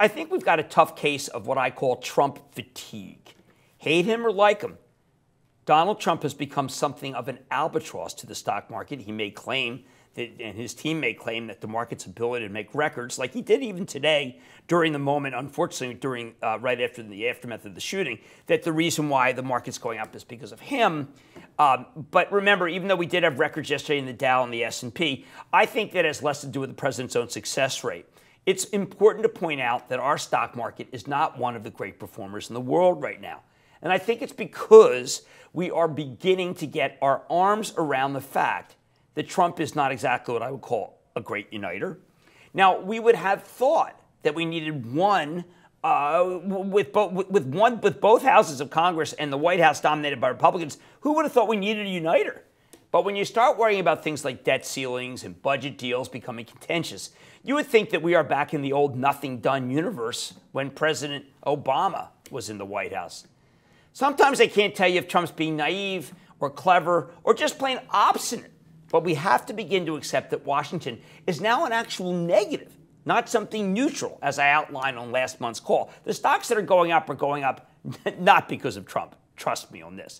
I think we've got a tough case of what I call Trump fatigue. Hate him or like him, Donald Trump has become something of an albatross to the stock market. He may claim that, and his team may claim, that the market's ability to make records, like he did even today during the moment, unfortunately, during right after the aftermath of the shooting, that the reason why the market's going up is because of him. But remember, even though we did have records yesterday in the Dow and the S&P, I think that has less to do with the president's own success rate. It's important to point out that our stock market is not one of the great performers in the world right now. And I think it's because we are beginning to get our arms around the fact that Trump is not exactly what I would call a great uniter. Now, we would have thought that we needed one with both houses of Congress and the White House dominated by Republicans. Who would have thought we needed a uniter? But when you start worrying about things like debt ceilings and budget deals becoming contentious, you would think that we are back in the old nothing-done universe when President Obama was in the White House. Sometimes they can't tell you if Trump's being naive or clever or just plain obstinate, but we have to begin to accept that Washington is now an actual negative, not something neutral, as I outlined on last month's call. The stocks that are going up, not because of Trump. Trust me on this.